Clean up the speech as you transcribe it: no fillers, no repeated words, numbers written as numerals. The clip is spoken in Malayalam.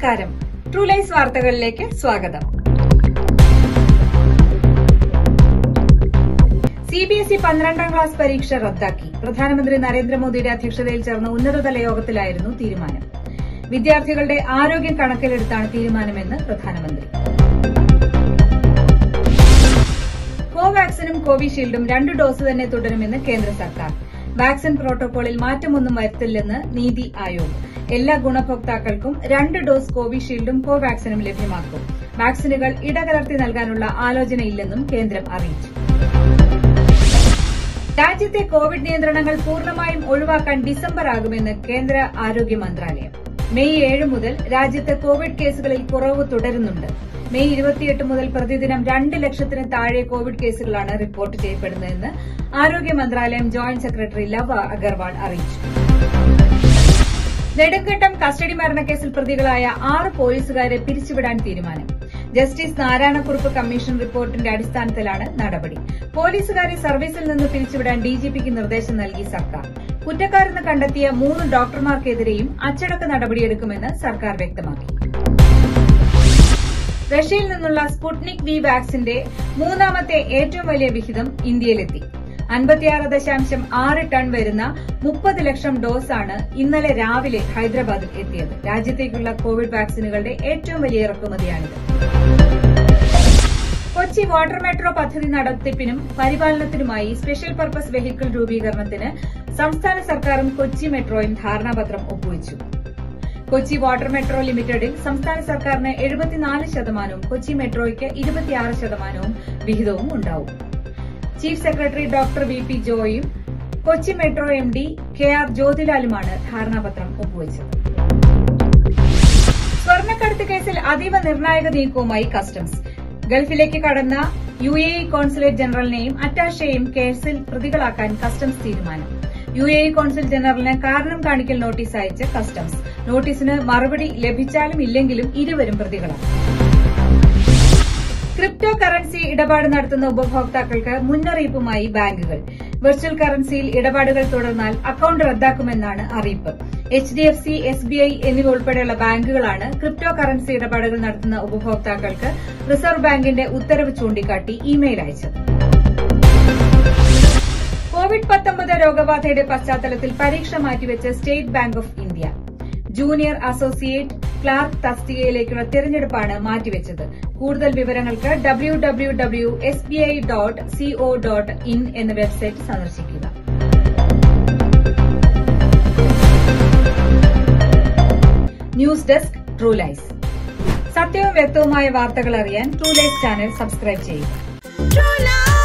നമസ്കാരം ട്രൂലൈസ് വാർത്തകളിലേക്ക് സ്വാഗതം. CBSE 12ാം ക്ലാസ് പരീക്ഷ റദ്ദാക്കി. പ്രധാനമന്ത്രി നരേന്ദ്രമോദിയുടെ അധ്യക്ഷതയിൽ ചേർന്ന ഉന്നതതല യോഗത്തിലായിരുന്നു തീരുമാനം. വിദ്യാർത്ഥികളുടെ ആരോഗ്യം കണക്കിലെടുത്താണ് തീരുമാനമെന്ന് പ്രധാനമന്ത്രി. കോവാക്സിനും കോവിഷീൽഡും 2 ഡോസ് തന്നെ തുടരുമെന്ന് കേന്ദ്ര സർക്കാർ. വാക്സിൻ പ്രോട്ടോകോളിൽ മാറ്റമൊന്നും വരുത്തില്ലെന്ന് നീതി ആയോഗ്. എല്ലാ ഗുണഭോക്താക്കൾക്കും 2 ഡോസ് കോവിഷീൽഡും കോവാക്സിനും ലഭ്യമാക്കും. വാക്സിനുകൾ ഇടകലർത്തി നൽകാനുള്ള ആലോചനയില്ലെന്നും കേന്ദ്രം അറിയിച്ചു. രാജ്യത്തെ കോവിഡ് നിയന്ത്രണങ്ങൾ പൂർണ്ണമായും ഒഴിവാക്കാൻ ഡിസംബർ ആകുമെന്ന് കേന്ദ്ര ആരോഗ്യ മന്ത്രാലയം. മെയ് 7 മുതൽ രാജ്യത്ത് കോവിഡ് കേസുകളിൽ കുറവ് തുടരുന്നുണ്ട്. മെയ് 28 മുതൽ പ്രതിദിനം 2 ലക്ഷത്തിന് താഴെ കോവിഡ് കേസുകളാണ് റിപ്പോർട്ട് ചെയ്യപ്പെടുന്നതെന്ന് ആരോഗ്യ മന്ത്രാലയം ജോയിന്റ് സെക്രട്ടറി ലവ് അഗർവാൾ അറിയിച്ചു. നെടുങ്കണ്ടം കസ്റ്റഡി മരണക്കേസിൽ പ്രതികളായ 6 പോലീസുകാരെ പിരിച്ചുവിടാൻ തീരുമാനം. ജസ്റ്റിസ് നാരായണക്കുറുപ്പ് കമ്മീഷൻ റിപ്പോർട്ടിന്റെ അടിസ്ഥാനത്തിലാണ് നടപടി. പോലീസുകാരെ സർവീസിൽ നിന്ന് പിരിച്ചുവിടാൻ ഡിജിപിക്ക് നിർദ്ദേശം നൽകി സർക്കാർ. കുറ്റക്കാരെന്ന് കണ്ടെത്തിയ 3 ഡോക്ടർമാർക്കെതിരെയും അച്ചടക്ക നടപടിയെടുക്കുമെന്ന് സർക്കാർ വ്യക്തമാക്കി. റഷ്യയിൽ നിന്നുള്ള സ്പുട്നിക് വി വാക്സിന്റെ 3ാമത്തെ ഏറ്റവും വലിയ വിഹിതം ഇന്ത്യയിലെത്തി. 56.6 ടൺ വരുന്ന 30 ലക്ഷം ഡോസാണ് ഇന്നലെ രാവിലെ ഹൈദരാബാദിൽ എത്തിയത്. രാജ്യത്തേക്കുള്ള കോവിഡ് വാക്സിനുകളുടെ ഏറ്റവും വലിയ ഇറക്കുമതിയാണിത്. കൊച്ചി വാട്ടർ മെട്രോ പദ്ധതി നടത്തിപ്പിനും പരിപാലനത്തിനുമായി സ്പെഷ്യൽ പർപ്പസ് വെഹിക്കിൾ രൂപീകരണത്തിന് സംസ്ഥാന സർക്കാരും കൊച്ചി മെട്രോയും ധാരണാപത്രം ഒപ്പുവച്ചു. കൊച്ചി വാട്ടർ മെട്രോ ലിമിറ്റഡിൽ സംസ്ഥാന സർക്കാരിന് 74% കൊച്ചി മെട്രോയ്ക്ക് 26% വിഹിതവും ഉണ്ടാവും. ചീഫ് സെക്രട്ടറി ഡോക്ടർ VP ജോയും കൊച്ചി മെട്രോ MD KR ജ്യോതിലാലുമാണ് ധാരണാപത്രം ഒപ്പുവച്ചത്. സ്വർണ്ണക്കടത്ത് കേസിൽ അതീവ നിർണായക നീക്കവുമായി കസ്റ്റംസ്. ഗൾഫിലേക്ക് കടന്ന UAE കോൺസുലേറ്റ് ജനറലിനെയും അറ്റാഷയെയും കേസിൽ പ്രതികളാക്കാൻ കസ്റ്റംസ് തീരുമാനം. UAE കോൺസുലേറ്റ് ജനറലിന് കാരണം കാണിക്കൽ നോട്ടീസ് അയച്ച് കസ്റ്റംസ്. നോട്ടീസിന് മറുപടി ലഭിച്ചാലും ഇല്ലെങ്കിലും ഇരുവരും പ്രതികളാണ്. ക്രിപ്റ്റോ കറൻസി ഇടപാട് നടത്തുന്ന ഉപഭോക്താക്കൾക്ക് മുന്നറിയിപ്പുമായി ബാങ്കുകൾ. വെർച്വൽ കറൻസിയിൽ ഇടപാടുകൾ തുടർന്നാൽ അക്കൌണ്ട് റദ്ദാക്കുമെന്നാണ് അറിയിപ്പ്. HDFC, SBI എന്നിവ ഉൾപ്പെടെയുള്ള ബാങ്കുകളാണ് ക്രിപ്റ്റോ കറൻസി ഇടപാടുകൾ നടത്തുന്ന ഉപഭോക്താക്കൾക്ക് റിസർവ് ബാങ്കിന്റെ ഉത്തരവ് ചൂണ്ടിക്കാട്ടി ഇമെയിൽ അയച്ചത്. കോവിഡ്-19 രോഗബാധയുടെ പശ്ചാത്തലത്തിൽ പരീക്ഷ മാറ്റിവെച്ച് state bank of India. Junior associate clerk തസ്തികയിലേക്കുള്ള തെരഞ്ഞെടുപ്പാണ് മാറ്റിവെച്ചത്. കൂടുതൽ വിവരങ്ങൾക്ക് www.sbi.co.in എന്ന വെബ്സൈറ്റ് സന്ദർശിക്കുക. News desk ട്രൂലൈസ്. സത്യവും വ്യക്തവുമായ വാർത്തകൾ അറിയാൻ ട്രൂലൈസ് ചാനൽ സബ്സ്ക്രൈബ് ചെയ്യുക.